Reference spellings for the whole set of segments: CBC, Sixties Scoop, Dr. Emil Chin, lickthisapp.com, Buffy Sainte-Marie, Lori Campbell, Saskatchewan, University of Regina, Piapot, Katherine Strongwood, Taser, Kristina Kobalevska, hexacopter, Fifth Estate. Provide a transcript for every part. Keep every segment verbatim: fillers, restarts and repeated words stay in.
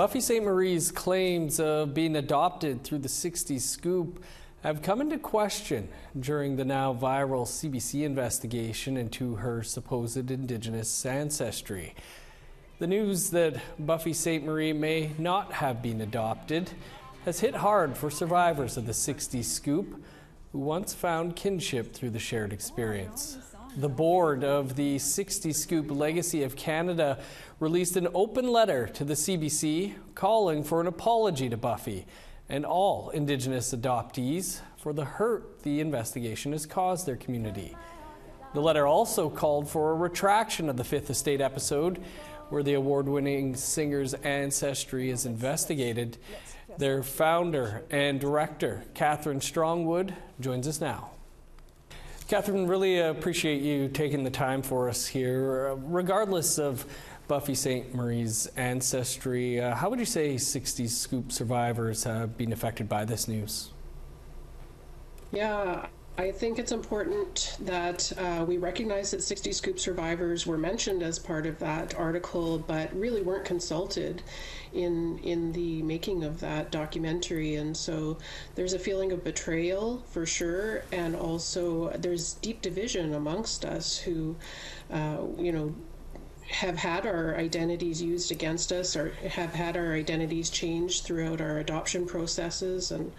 Buffy Sainte-Marie's claims of being adopted through the Sixties Scoop have come into question during the now viral C B C investigation into her supposed Indigenous ancestry. The news that Buffy Sainte-Marie may not have been adopted has hit hard for survivors of the Sixties Scoop, who once found kinship through the shared experience. The board of the Sixties Scoop Legacy of Canada released an open letter to the C B C calling for an apology to Buffy and all Indigenous adoptees for the hurt the investigation has caused their community. The letter also called for a retraction of the Fifth Estate episode, where the award-winning singer's ancestry is investigated. Their founder and director, Katherine Strongwood, joins us now. Katherine, really appreciate you taking the time for us here. Regardless of Buffy Sainte-Marie's ancestry, uh, how would you say Sixties Scoop survivors have been affected by this news? Yeah, I think it's important that uh, we recognize that Sixties Scoop survivors were mentioned as part of that article, but really weren't consulted in in the making of that documentary. And so there's a feeling of betrayal for sure, and also there's deep division amongst us who, uh, you know, have had our identities used against us, or have had our identities changed throughout our adoption processes. And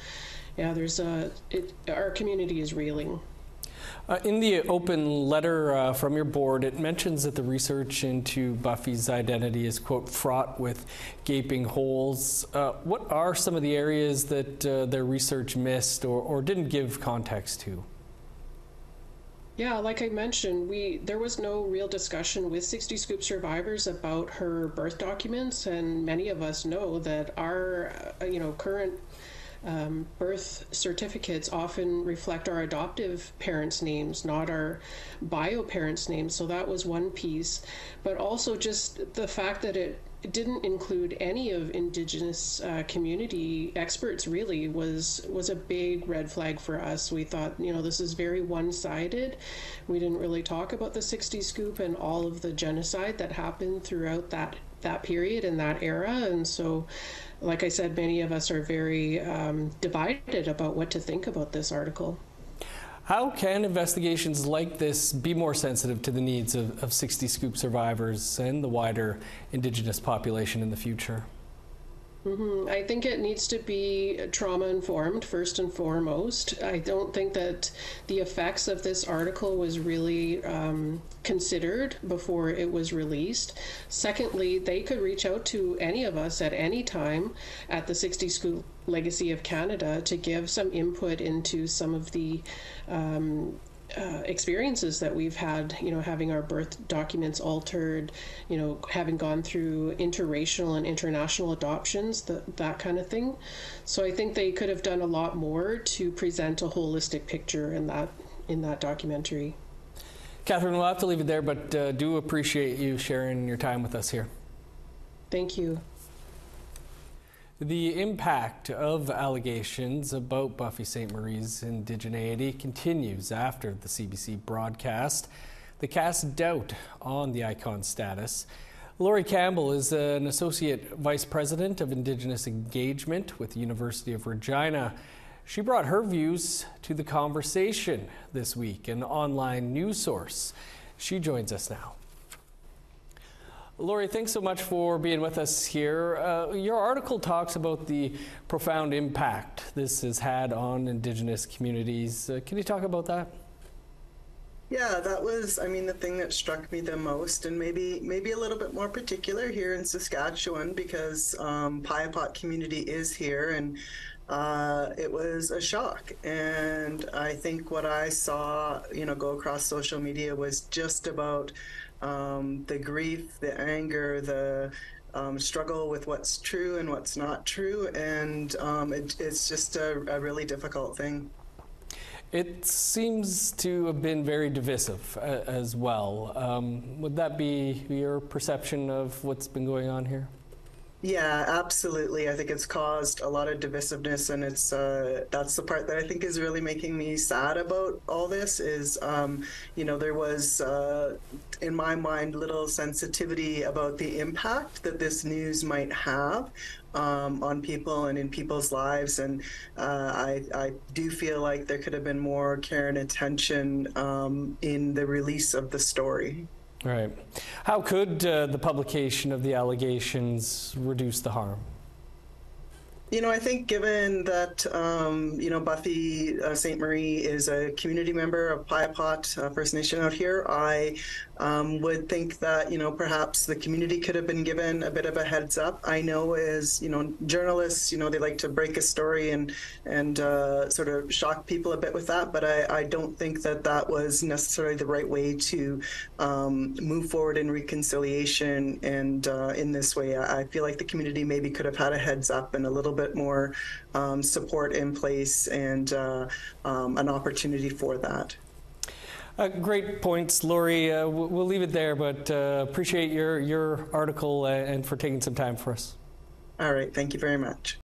yeah, there's a, it, our community is reeling. Uh, in the open letter uh, from your board, it mentions that the research into Buffy's identity is, quote, fraught with gaping holes. Uh, what are some of the areas that uh, their research missed or, or didn't give context to? Yeah, like I mentioned, we there was no real discussion with Sixties Scoop survivors about her birth documents, and many of us know that our, uh, you know, current Um, birth certificates often reflect our adoptive parents' names, not our bio parents' names. So that was one piece, but also just the fact that it didn't include any of Indigenous uh, community experts really was was a big red flag for us. We thought, you know, this is very one-sided. We didn't really talk about the Sixties Scoop and all of the genocide that happened throughout that that period and that era. And so, like I said, many of us are very um, divided about what to think about this article. How can investigations like this be more sensitive to the needs of, of Sixties Scoop survivors and the wider Indigenous population in the future? Mm-hmm. I think it needs to be trauma-informed first and foremost. I don't think that the effects of this article was really um, considered before it was released. Secondly, they could reach out to any of us at any time at the Sixties Scoop Legacy of Canada to give some input into some of the um, Uh, experiences that we've had, you know, having our birth documents altered, you know, having gone through interracial and international adoptions, the, that kind of thing. So I think they could have done a lot more to present a holistic picture in that in that documentary. Katherine, we'll have to leave it there, but uh, do appreciate you sharing your time with us here. Thank you. The impact of allegations about Buffy Sainte-Marie's indigeneity continues after the C B C broadcast that casts doubt on the icon's status. Lori Campbell is an Associate Vice President of Indigenous Engagement with the University of Regina. She brought her views to the conversation this week, an online news source. She joins us now. Lori, thanks so much for being with us here. Uh, your article talks about the profound impact this has had on Indigenous communities. Uh, can you talk about that? Yeah, that was, I mean, the thing that struck me the most, and maybe maybe a little bit more particular here in Saskatchewan, because um, Piapot community is here, and uh, it was a shock. And I think what I saw, you know, go across social media was just about Um, the grief, the anger, the um, struggle with what's true and what's not true, and um, it, it's just a, a really difficult thing. It seems to have been very divisive uh, as well. Um, would that be your perception of what's been going on here? Yeah, absolutely. I think it's caused a lot of divisiveness, and it's uh, that's the part that I think is really making me sad about all this is, um, you know, there was, uh, in my mind, little sensitivity about the impact that this news might have um, on people and in people's lives. And uh, I, I do feel like there could have been more care and attention um, in the release of the story. Right. How could uh, the publication of the allegations reduce the harm? You know, I think given that, um, you know, Buffy uh, Sainte-Marie is a community member of Piapot uh, First Nation out here, I um, would think that, you know, perhaps the community could have been given a bit of a heads up. I know as, you know, journalists, you know, they like to break a story and, and uh, sort of shock people a bit with that. But I, I don't think that that was necessarily the right way to um, move forward in reconciliation. And uh, in this way, I feel like the community maybe could have had a heads up and a little bit bit more um, support in place and uh, um, an opportunity for that. Uh, great points, Lori. Uh, we'll leave it there, but uh, appreciate your, your article and for taking some time for us. All right. Thank you very much.